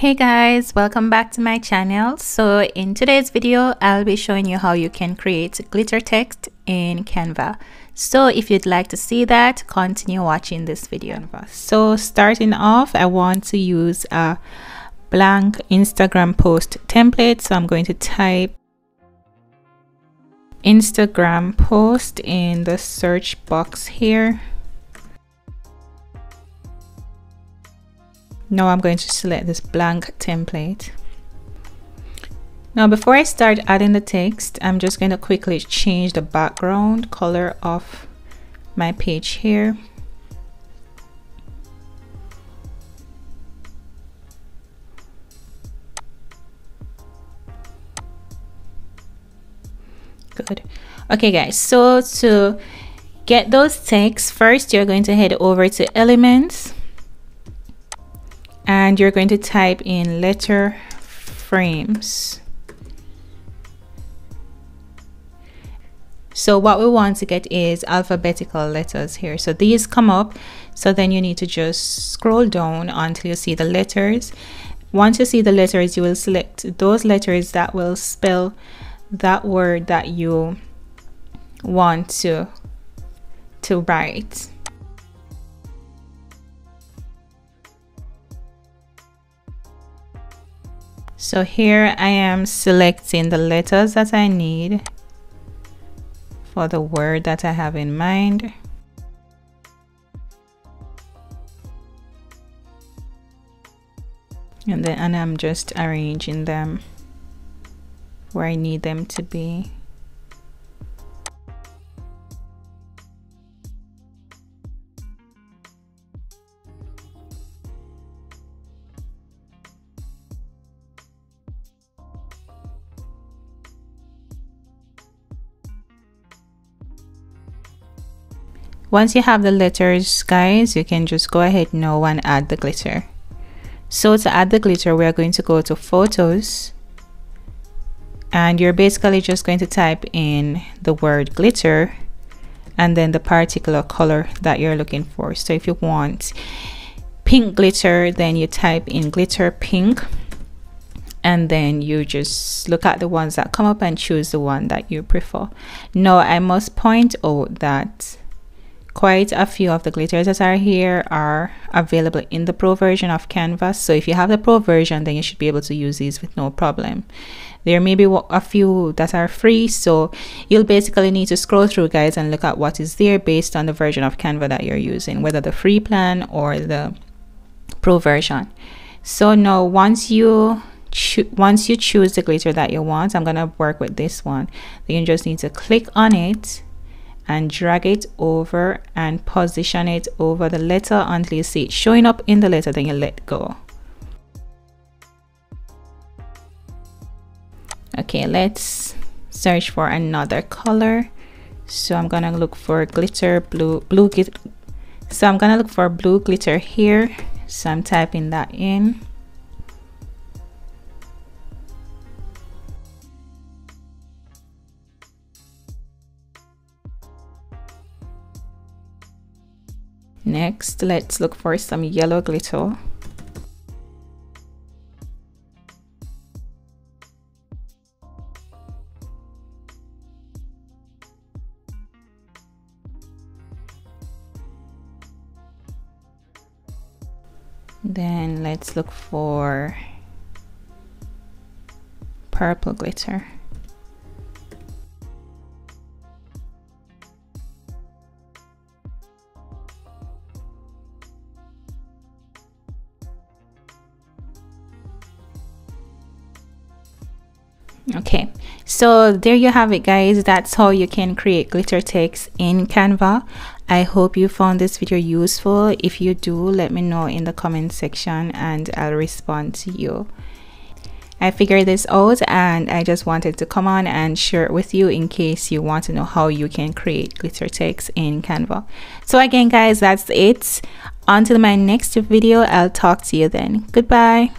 Hey guys, welcome back to my channel. So in today's video I'll be showing you how you can create glitter text in Canva. So if you'd like to see that, continue watching this video. So starting off, I want to use a blank Instagram post template, so I'm going to type Instagram post in the search box here. Now I'm going to select this blank template. Now before I start adding the text, I'm just going to quickly change the background color of my page here. Good. Okay guys, so to get those texts, first you're going to head over to Elements. And you're going to type in letter frames. So what we want to get is alphabetical letters here. So these come up. So then you need to just scroll down until you see the letters. Once you see the letters, you will select those letters that will spell that word that you want to write. So here I am selecting the letters that I need for the word that I have in mind. And I'm just arranging them where I need them to be. Once you have the letters, guys, you can just go ahead now and add the glitter. So to add the glitter, we are going to go to Photos. And you're basically just going to type in the word glitter and then the particular color that you're looking for. So if you want pink glitter, then you type in glitter pink. And then you just look at the ones that come up and choose the one that you prefer. Now, I must point out that quite a few of the glitters that are here are available in the pro version of Canva. So if you have the pro version, then you should be able to use these with no problem. There may be a few that are free, so you'll basically need to scroll through, guys, and look at what is there based on the version of Canva that you're using, whether the free plan or the pro version. So now once you choose the glitter that you want, I'm gonna work with this one, then you just need to click on it and drag it over and position it over the letter until you see it showing up in the letter, then you let go. Okay, let's search for another color. So I'm gonna look for glitter blue glitter here. So I'm typing that in. Next, let's look for some yellow glitter. Then let's look for purple glitter. Okay, so there you have it, guys. That's how you can create glitter text in Canva. I hope you found this video useful. If you do, let me know in the comment section and I'll respond to you. I figured this out and I just wanted to come on and share it with you in case you want to know how you can create glitter text in Canva. So again, guys, that's it. Until my next video, I'll talk to you then. Goodbye.